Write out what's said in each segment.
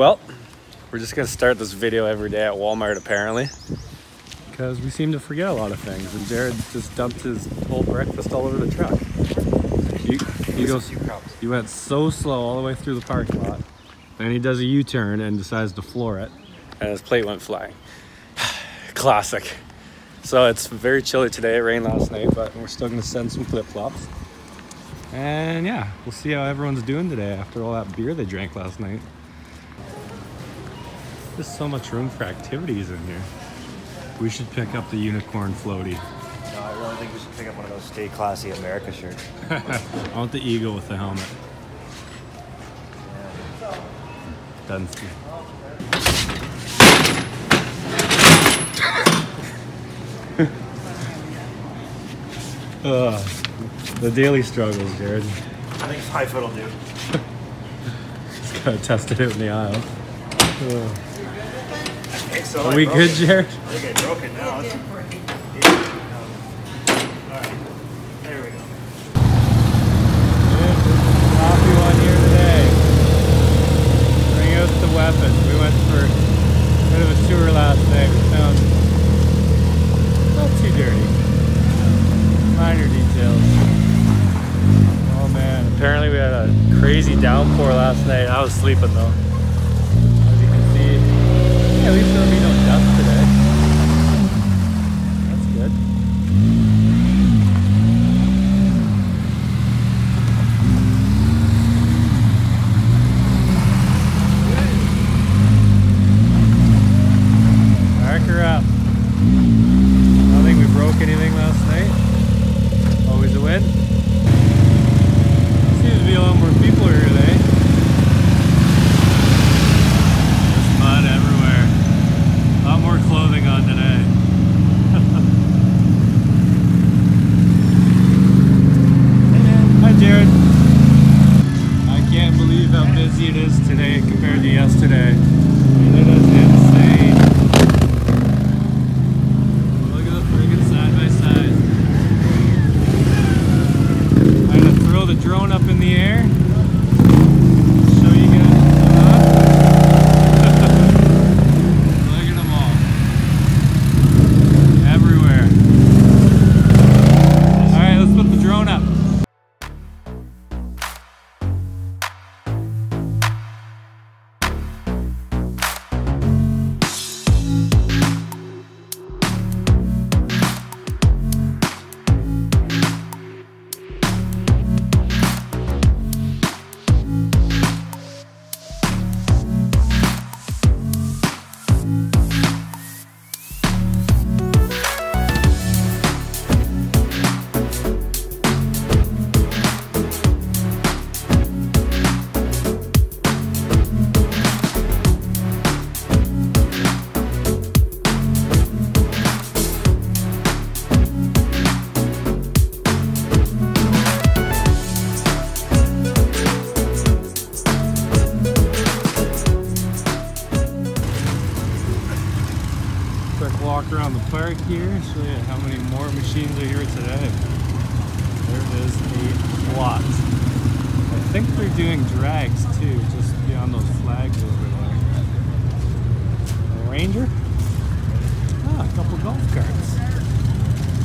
Well, we're just gonna start this video every day at Walmart apparently, because we seem to forget a lot of things, and Jared just dumped his whole breakfast all over the truck. You went so slow all the way through the parking lot, then he does a U-turn and decides to floor it, and his plate went flying. Classic. So it's very chilly today. It rained last night, but we're still gonna send some flip-flops. And yeah, we'll see how everyone's doing today after all that beer they drank last night. There's so much room for activities in here. We should pick up the unicorn floaty. No, I really think we should pick up one of those Stay Classy America shirts. I want the eagle with the helmet. Yeah. Dunsky. The daily struggles, Jared. I think 5 foot will do. Just gotta test it out in the aisle. So are we good, Jared? I think I broke it now. All right, there we go. Yeah, there's some coffee on here today. Bring out the weapon. We went for a bit of a tour last night. We found not too dirty. Minor details. Man, apparently we had a crazy downpour last night. I was sleeping though. As you can see, yeah, at least there will be no dust today. That's good. Mark her up. I don't think we broke anything last night. Always a win. A lot more people here today. There's mud everywhere. A lot more clothing on today. Hey man. Hi Jared. I can't believe how busy it is today compared to yesterday. It is insane. Look at the freaking side by side. I'm gonna throw the drone up in the air. So you guys look at them all. Everywhere. Alright, let's put the drone up. Walk around the park here, show you how many more machines are here today. There is a lot. I think they're doing drags too, just beyond those flags over there. A Ranger? Ah, a couple golf carts.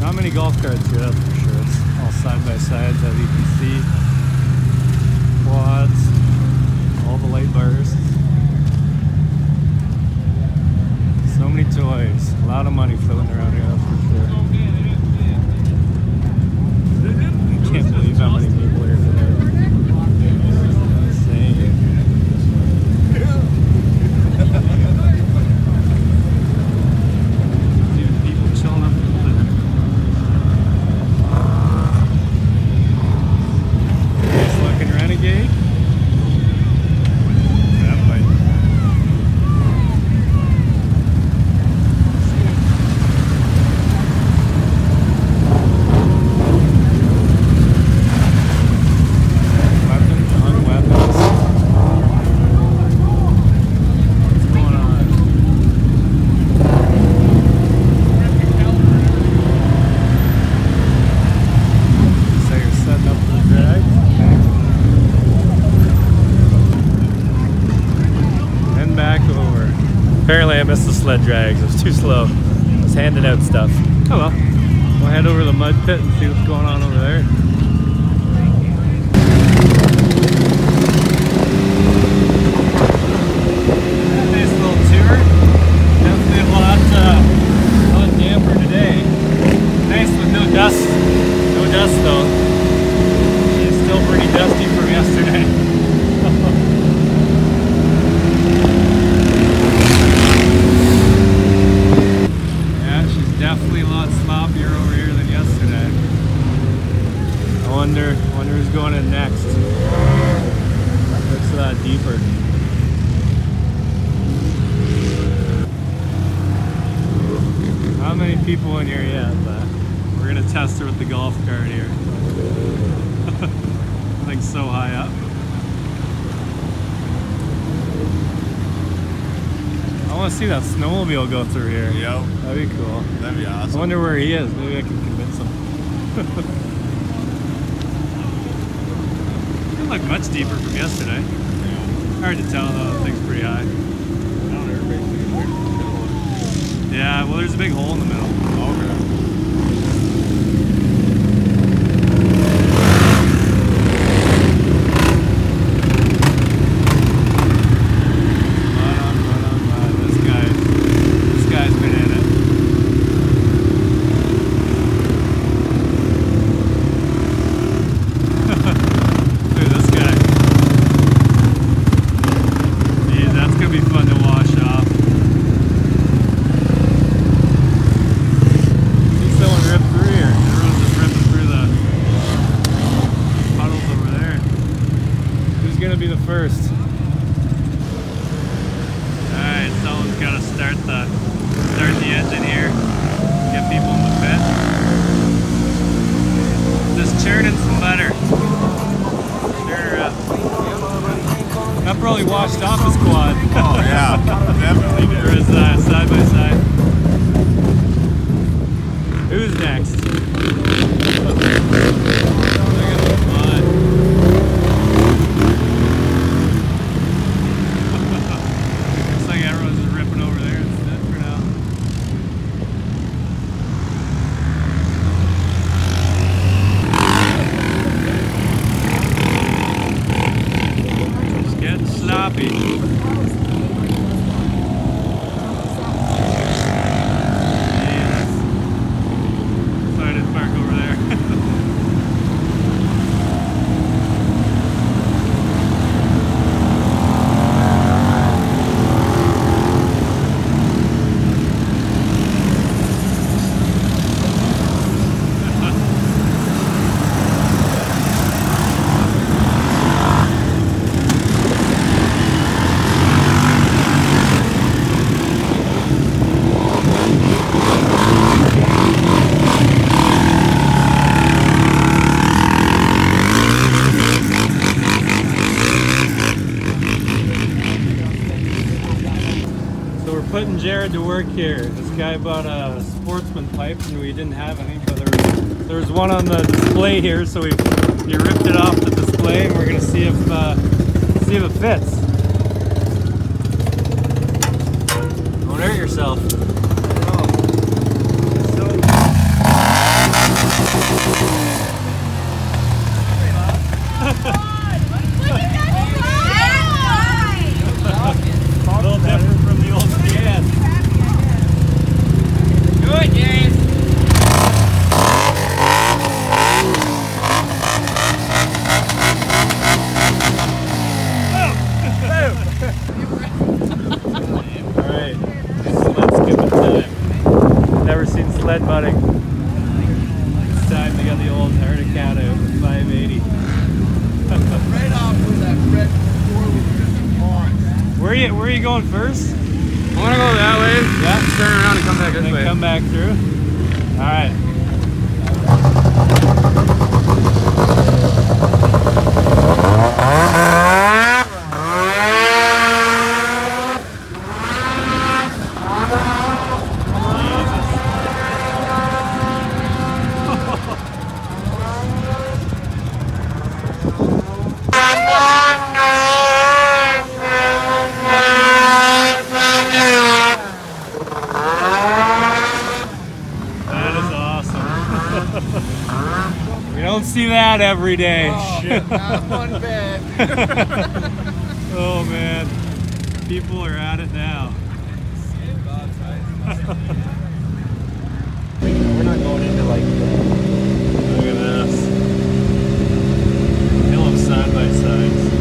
Not many golf carts here, that's for sure. It's all side by sides, as you can see. Quads, all the light bars. So many toys, a lot of money floating around here, that's for sure. I can't believe how many people are here today. Dude, people chilling up in the living. Nice looking Renegade. Apparently I missed the sled drags. It was too slow. I was handing out stuff. Oh well. We'll head over to the mud pit and see what's going on over there. Nice little tour. Definitely a lot damper today. Nice with no dust. No dust though. It's still pretty dusty from yesterday. Definitely a lot sloppier over here than yesterday. I wonder who's going in next. Looks a lot deeper. How many people in here yet? But we're gonna test her with the golf cart here. I think so high up. I want to see that snowmobile go through here. Yep. That'd be cool. That'd be awesome. I wonder where he is. Maybe I can convince him. Didn't look much deeper from yesterday. Yeah. Hard to tell though. The thing's pretty high. Yeah, well, there's a big hole in the middle. Okay. Putting Jared to work here. This guy bought a sportsman pipe and we didn't have any, but there was one on the display here, so he ripped it off the display and we're gonna see if it fits. Don't hurt yourself. We don't see that every day. Oh, shit. Not one bit. Oh, man. People are at it now. We're not going into like the... Look at this. Hill of side-by-sides.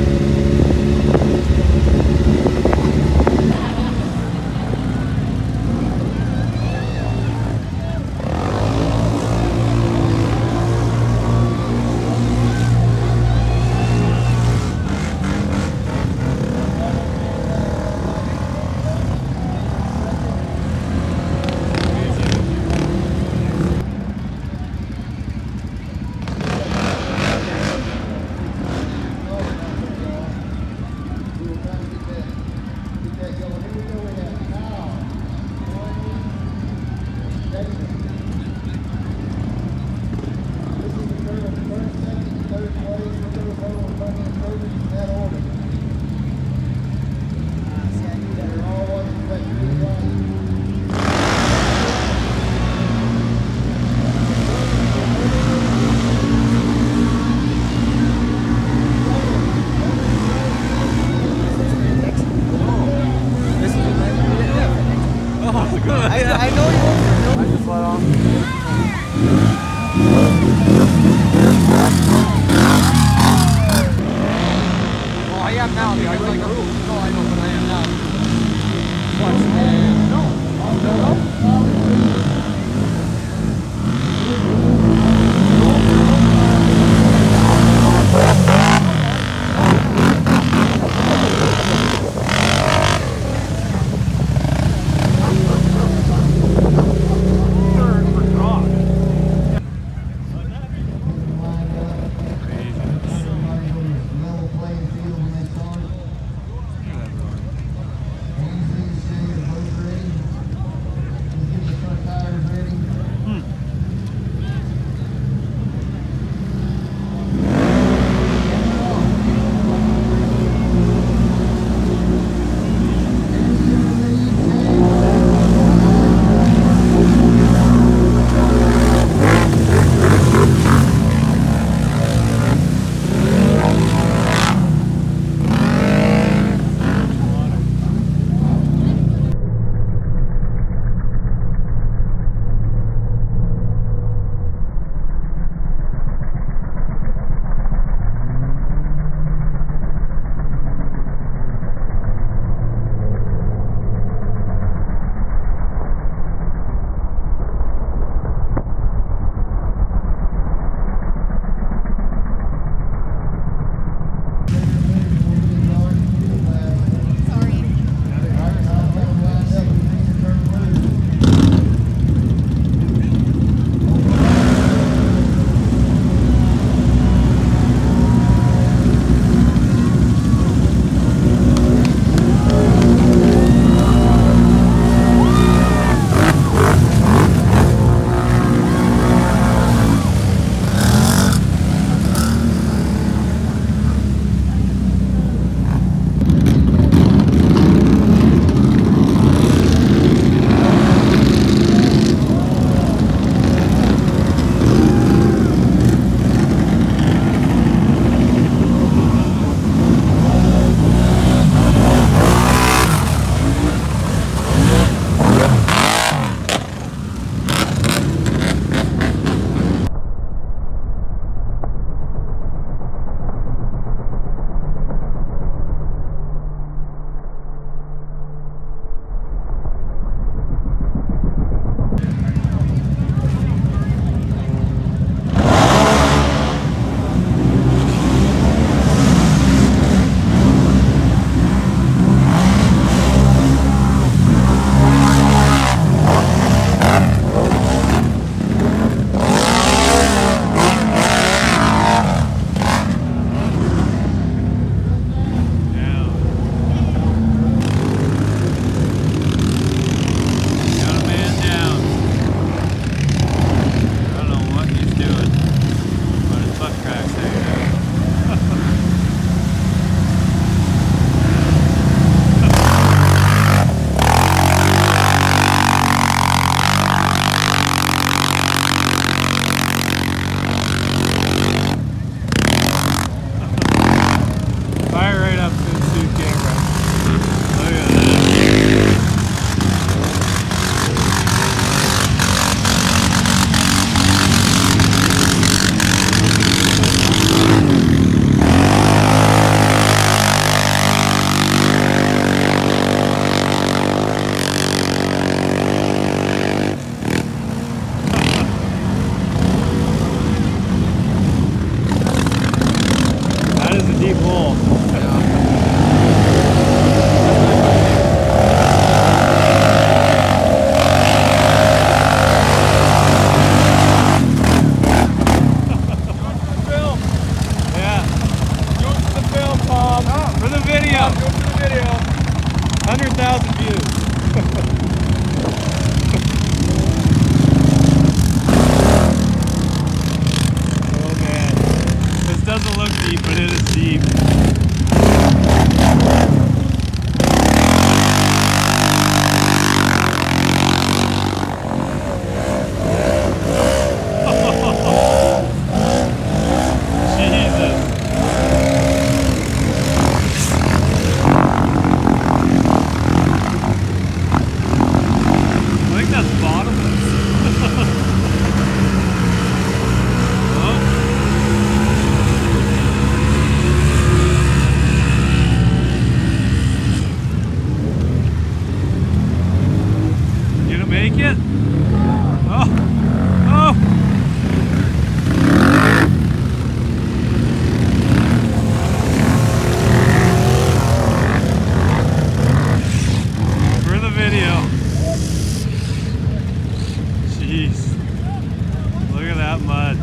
that mud.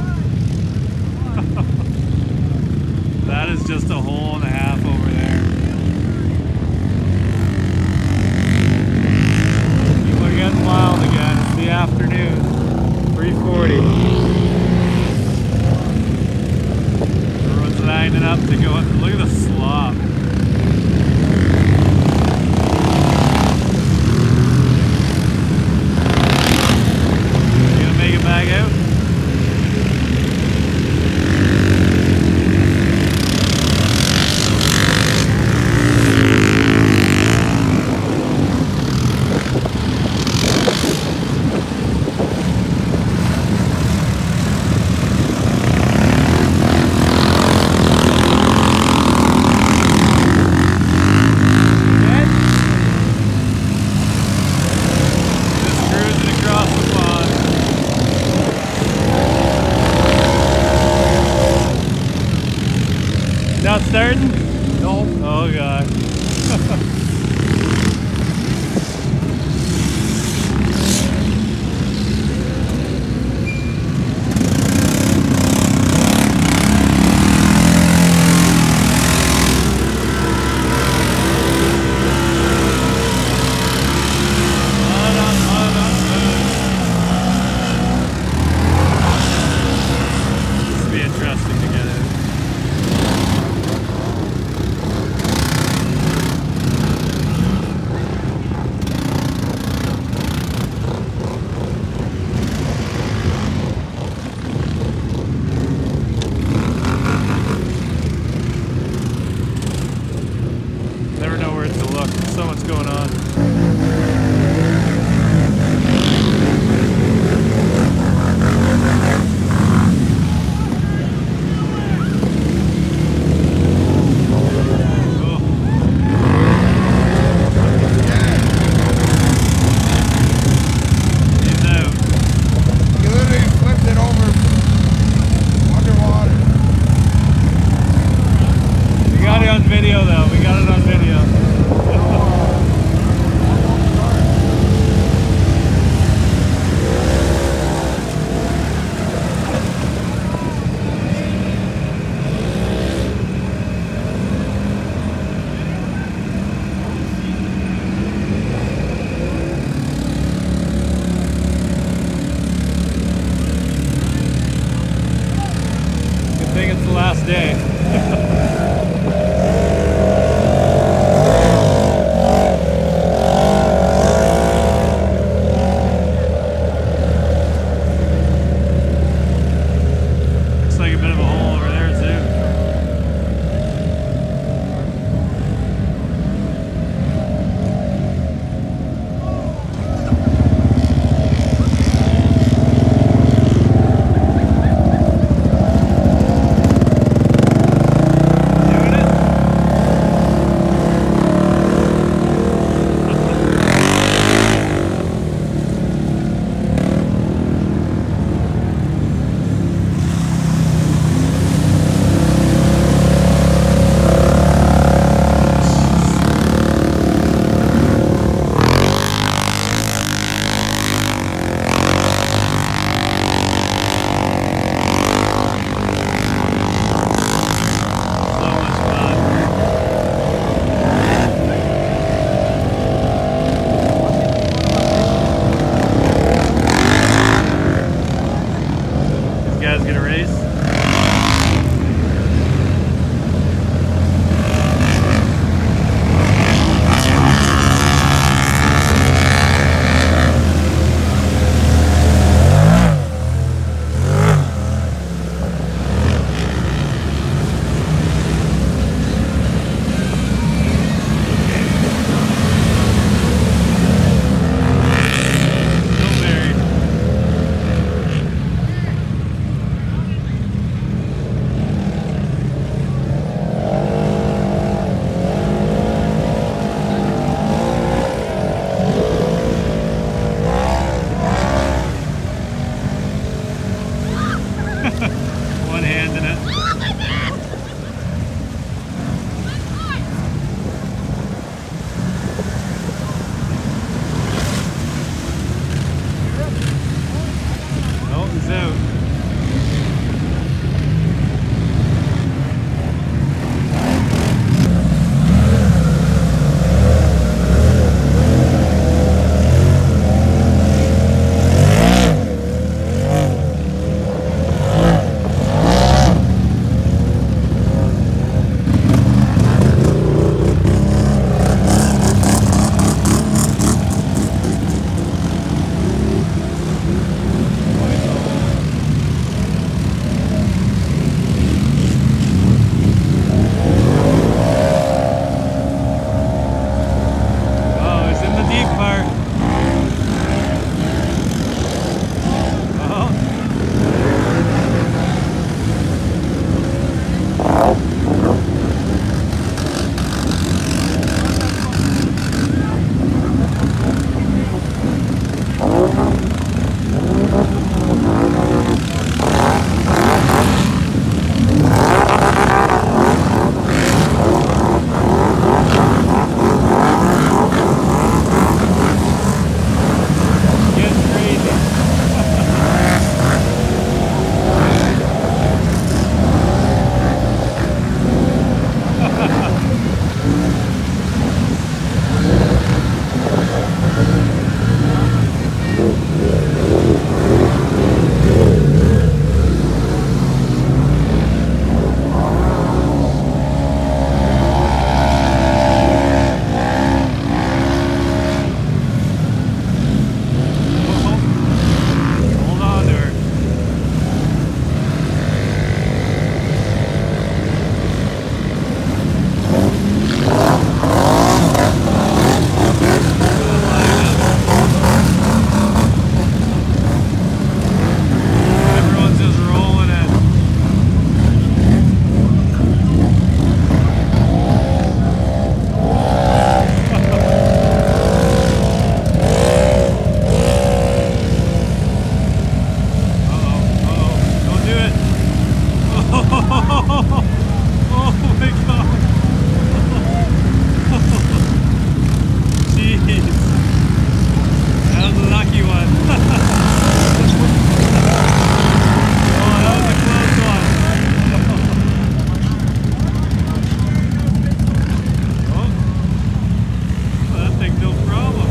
That is just a hole and a half over there. People are getting wild again. It's the afternoon, 3:40. Everyone's lining up to go. Look at the slop. Not starting? No. Oh god. This will be interesting to get in. So much going on. It's the last day. do it. Oh my God. Jeez. That was a lucky one. Oh, that was a close one. Oh. Well, that thing's no problem.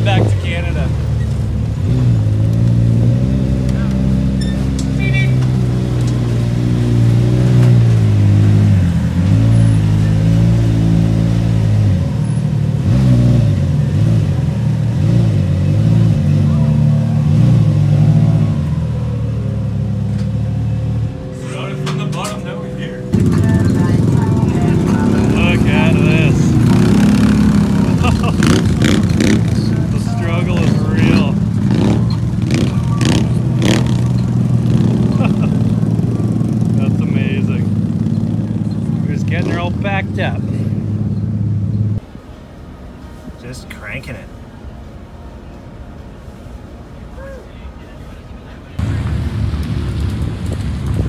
head back to Canada. Just cranking it.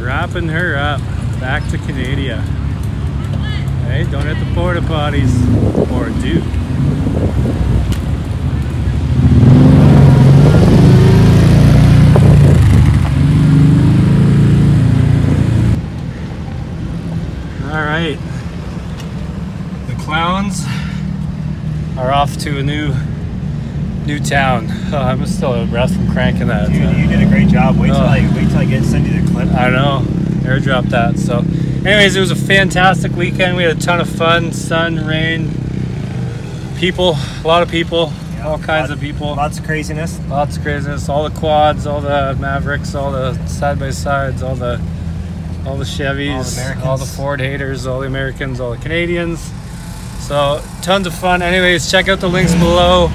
Wrapping her up. Back to Canada. Hey, don't hit the porta potties. Or do. Alright. The clowns are off to a new town. Oh, I'm still out of breath from cranking that. Dude, you did a great job. Wait till I get send you the clip. I know. Airdrop that. So, anyways, it was a fantastic weekend. We had a ton of fun. Sun, rain, people, a lot of people, yeah, all kinds of people. Lots of craziness. Lots of craziness. All the quads, all the Mavericks, all the side by sides, all the Chevys, all the Ford haters, all the Americans, all the Canadians. So tons of fun. Anyways, check out the links below.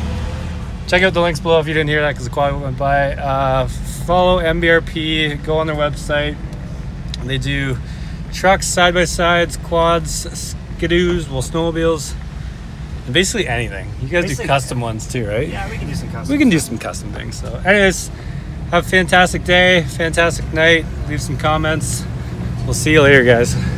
Check out the links below if you didn't hear that because the quad went by. Follow MBRP. Go on their website. They do trucks, side by sides, quads, skidoos, well, snowmobiles, and basically anything. You guys do custom ones too, right? Yeah, we can do some custom. We can do some custom things. So, anyways, have a fantastic day, fantastic night. Leave some comments. We'll see you later, guys.